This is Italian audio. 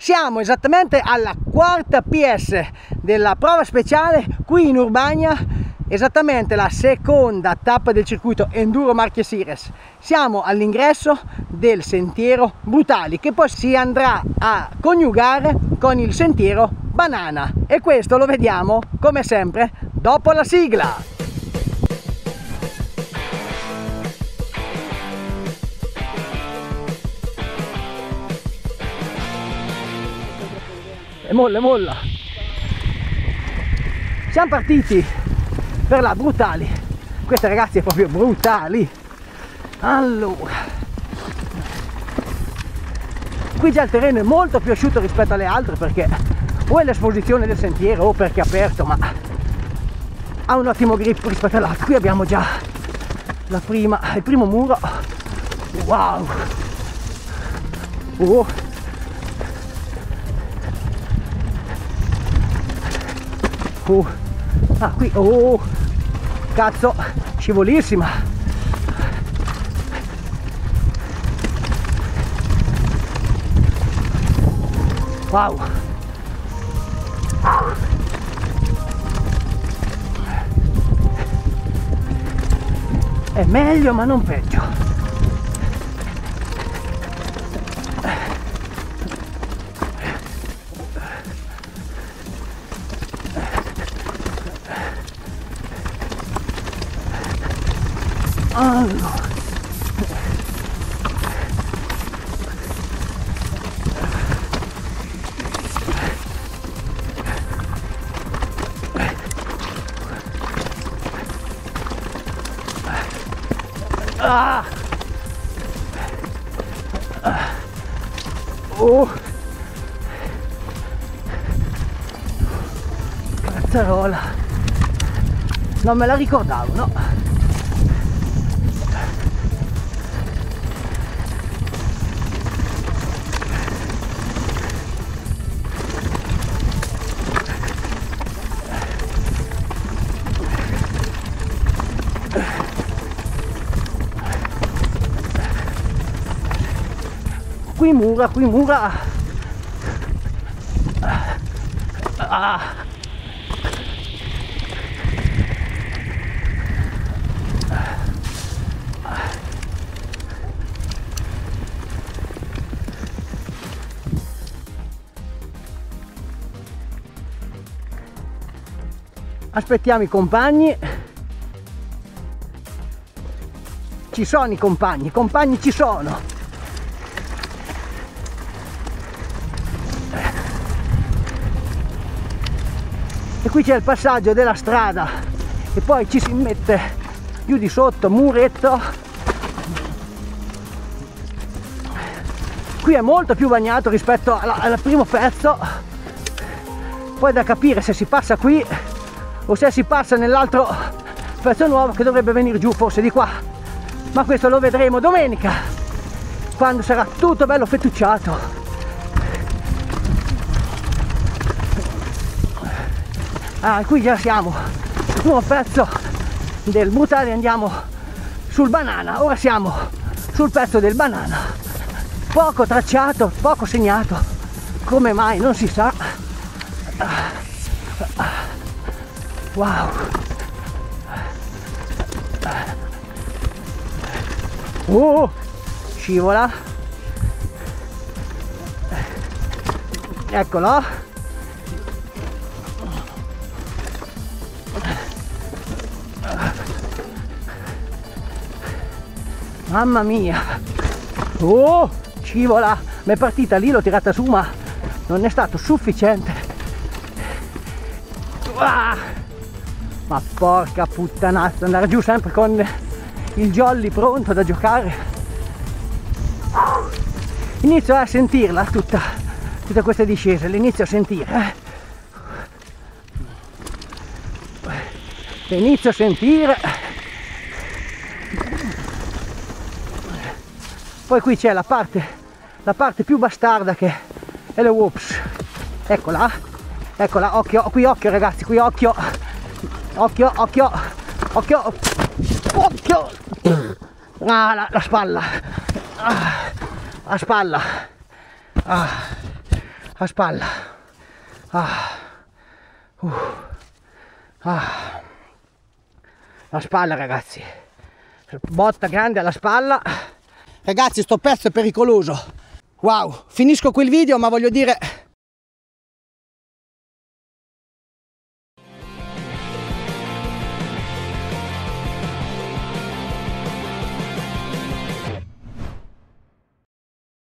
Siamo esattamente alla quarta PS della prova speciale qui in Urbania, esattamente la seconda tappa del circuito Enduro Marche Series. Siamo all'ingresso del sentiero Brutali, che poi si andrà a coniugare con il sentiero Banana, e questo lo vediamo come sempre dopo la sigla. E molla, siamo partiti per la Brutali. Questa, ragazzi, è proprio Brutali. Allora, qui già il terreno è molto più asciutto rispetto alle altre, perché o è l'esposizione del sentiero o perché è aperto, ma ha un ottimo grip rispetto all'altro. Qui abbiamo già il primo muro. Wow! Oh! Ah, qui, oh, cazzo, scivolissima. Wow. È meglio ma non peggio. Allora, oh, cazzarola, non me la ricordavo, no? Qui mura. Ah. Aspettiamo i compagni. Ci sono i compagni ci sono. E qui c'è il passaggio della strada e poi ci si mette più di sotto, muretto. Qui è molto più bagnato rispetto al primo pezzo, poi da capire se si passa qui o se si passa nell'altro pezzo nuovo che dovrebbe venire giù forse di qua, ma questo lo vedremo domenica quando sarà tutto bello fettucciato. Ah, qui già siamo, nuovo pezzo del Brutali, andiamo sul Banana. Ora siamo sul pezzo del Banana, poco tracciato, poco segnato, come mai non si sa. Wow, oh, scivola, eccolo. Mamma mia, oh, scivola, mi è partita lì, l'ho tirata su ma non è stato sufficiente. Ah, ma porca puttanazza, andare giù sempre con il jolly pronto da giocare. Inizio a sentirla tutta questa discesa, l'inizio a sentire. Inizio a sentire. Poi qui c'è la parte più bastarda che è le whoops. Eccola, occhio ragazzi, qui occhio. Ah, la spalla. Ah, la spalla. Ah, a spalla. La spalla, ragazzi, botta grande alla spalla. Ragazzi, sto pezzo è pericoloso. Wow, finisco qui il video, ma voglio dire,